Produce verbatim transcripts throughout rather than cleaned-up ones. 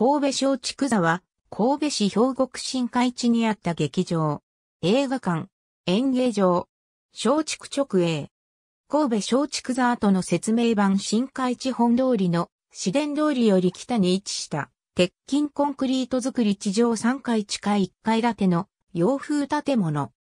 神戸松竹座は、神戸市兵庫区新海地にあった劇場、映画館、演芸場、松竹直営。神戸松竹座跡の説明版新海地本通りの市電通りより北に位置した、鉄筋コンクリート造り地上さんがい地下いっかい建ての洋風建物。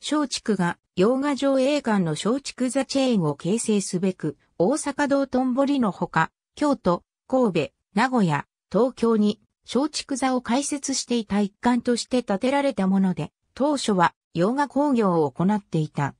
松竹が洋画上映館の松竹座チェーンを形成すべく、大阪道頓堀のほか、京都、神戸、名古屋、東京に松竹座を開設していた一環として建てられたもので、当初は洋画興行を行っていた。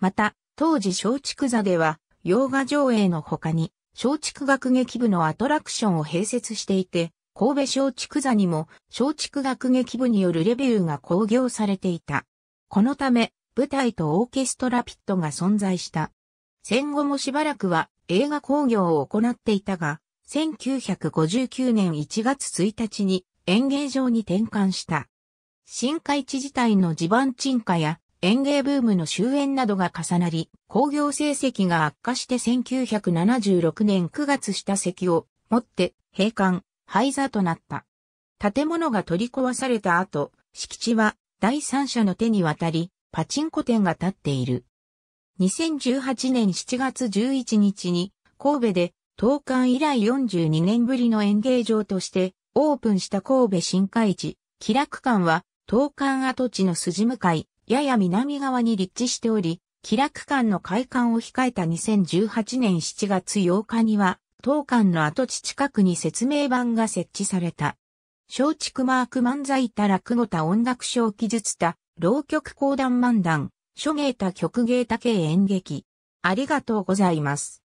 また、当時松竹座では洋画上映のほかに松竹学劇部のアトラクションを併設していて、神戸松竹座にも松竹学劇部によるレビューが興行されていた。このため、舞台とオーケストラピットが存在した。戦後もしばらくは映画興行を行っていたが、せんきゅうひゃくごじゅうきゅうねんいちがつついたちに演芸場に転換した。新海地自体の地盤沈下や演芸ブームの終焉などが重なり、興行成績が悪化してせんきゅうひゃくななじゅうろくねんくがつ下席をもって閉館、廃座となった。建物が取り壊された後、敷地は第三者の手に渡り、パチンコ店が建っている。にせんじゅうはちねんしちがつじゅういちにちに神戸で東館以来よんじゅうにねんぶりの演芸場としてオープンした神戸新海地喜楽館は東館跡地の筋向かいやや南側に立地しており、喜楽館の開館を控えたにせんじゅうはちねんしちがつようかには東館の跡地近くに説明板が設置された。松竹マーク漫才多落語多音楽小記述多浪曲講談漫談諸芸多曲芸多系演劇。ありがとうございます。